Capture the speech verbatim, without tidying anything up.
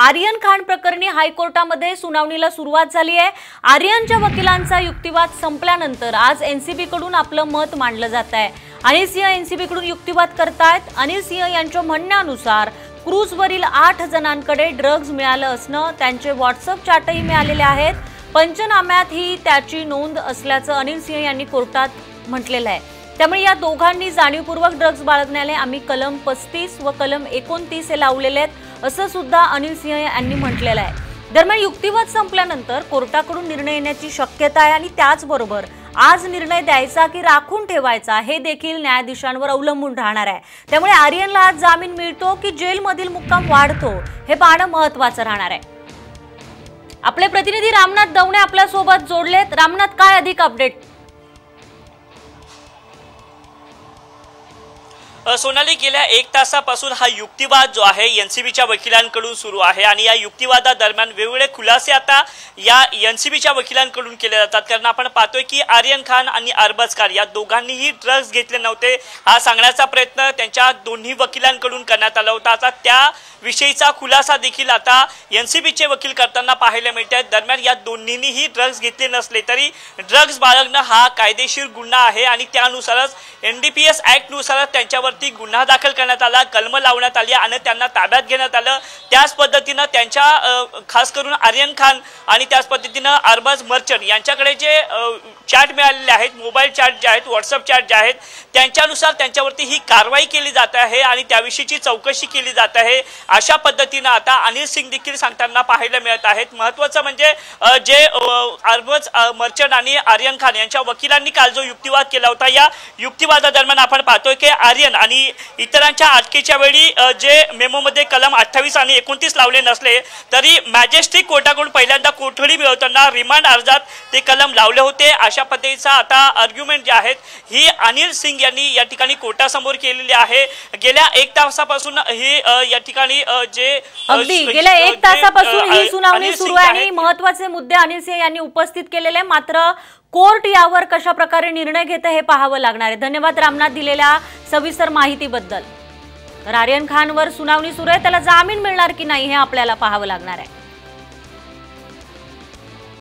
आर्यन खान प्रकरणी हायकोर्टामध्ये सुनावणीला सुरुवात झाली आहे। आर्यनच्या वकिलांचा युक्तिवाद संपल्यानंतर आज एनसीबी कडून आपलं मत मांडलं जात आहे। अनिल सिंह एनसीबी कडून युक्तिवाद करतायत। अनिल सिंह यांच्या म्हणण्यानुसार क्रूजवरील आठ जणांकडे ड्रग्ज मिळालं असणं, त्यांचे व्हॉट्सअप चॅटही मिळालेले आहेत। पंचनाम्यात ही त्याची नोंद असल्याचं अनिल सिंह यांनी कोर्टात म्हटलेलं आहे। त्यामुळे या दोघांनी जाणीवपूर्वक ड्रग्ज बाळगण्याले आम्ही कलम पस्तीस व कलम एकोणतीस हे लावलेले आहेत, असं सुद्धा अनिल सिंह यांनी म्हटलेलं आहे। दरम्यान युक्तिवाद संपल्यानंतर कोर्टाकडून निर्णय येण्याची शक्यता आहे आणि त्याचबरोबर आज निर्णय द्यायचा की राखून ठेवायचा हे देखील न्यायाधीशांवर अवलंबून राहणार आहे। त्यामुळे आर्यनला आज जामीन मिळतो की जेलमधील मुक्काम वाढतो हे पाहणं महत्त्वाचं राहणार आहे। आपले प्रतिनिधी रामनाथ दवणे आपल्या सोबत जोडलेत। रामनाथ, काय अधिक अपडेट? सोनाली, गेल्या एक तासापासून हा युक्तिवाद जो आहे एनसीबीच्या वकिलांकडून सुरू आहे आणि या युक्तिवादा दरम्यान वेगवेगळे खुलासे आता या एनसीबीच्या वकिलांकडून केले जातात, कारण आपण पाहतोय की आर्यन खान आणि अरबाज खान या दोघांनीही ड्रग्ज घेतले नव्हते हा सांगण्याचा प्रयत्न त्यांच्या दोन्ही वकिलांकडून करण्यात आला होता। आता त्या विषयीचा खुलासा देखील आता एनसीबीचे वकील करताना पाहायला मिळत आहेत। दरम्यान या दोन्हींनीही ड्रग्ज घेतले नसले तरी ड्रग्ज बाळगणं हा कायदेशीर गुन्हा आहे आणि त्यानुसारच एनडीपीएस ऍक्टनुसारच त्यांच्यावर गुन्हा दाखल करण्यात आला, कलम लावण्यात आली आणि त्यांना ताब्यात घेण्यात आलं। त्याच पद्धतीनं त्यांच्या खास करून आर्यन खान आणि त्याच पद्धतीनं अरबाज मर्चंट यांच्याकडे जे चॅट मिळालेले आहेत, मोबाईल चॅट जे आहेत, व्हॉट्सअप चॅट जे आहेत, त्यांच्यानुसार त्यांच्यावरती ही कारवाई केली जात आहे आणि त्याविषयीची चौकशी केली जात आहे, अशा पद्धतीनं आता अनिल सिंह देखील सांगताना पाहायला मिळत आहेत। महत्त्वाचं म्हणजे जे अरबाज मर्चंट आणि आर्यन खान यांच्या वकिलांनी काल जो युक्तिवाद केला होता, या युक्तिवादादरम्यान आपण पाहतोय की आर्यन आणि इतरांच्या अटकेच्या वेळी जे मेमोमध्ये कलम अठ्ठावीस आणि एकोणतीस लावले नसले तरी मॅजेस्टिक कोर्टाकडून पहिल्यांदा कोठडी मिळवताना रिमांड अर्जात ते कलम लावले होते, अशा पद्धतीचा आता आर्ग्युमेंट जे आहेत ही अनिल सिंह यांनी या ठिकाणी कोर्टासमोर केलेली आहे। गेल्या एक तासापासून ही या ठिकाणी जे गेल्या एक तासापासून ही सुनावणी सुरू आहे। महत्त्वाचे मुद्दे अनिल सिंह यांनी उपस्थित केलेले, मात्र कोर्ट यावर कशा प्रकारे निर्णय घेतं हे पाहावं लागणार आहे। धन्यवाद रामनाथ दिलेल्या सविस्तर माहितीबद्दल। तर आर्यन खानवर सुनावणी सुरू आहे, त्याला जामीन मिळणार की नाही हे आपल्याला पाहावं लागणार आहे।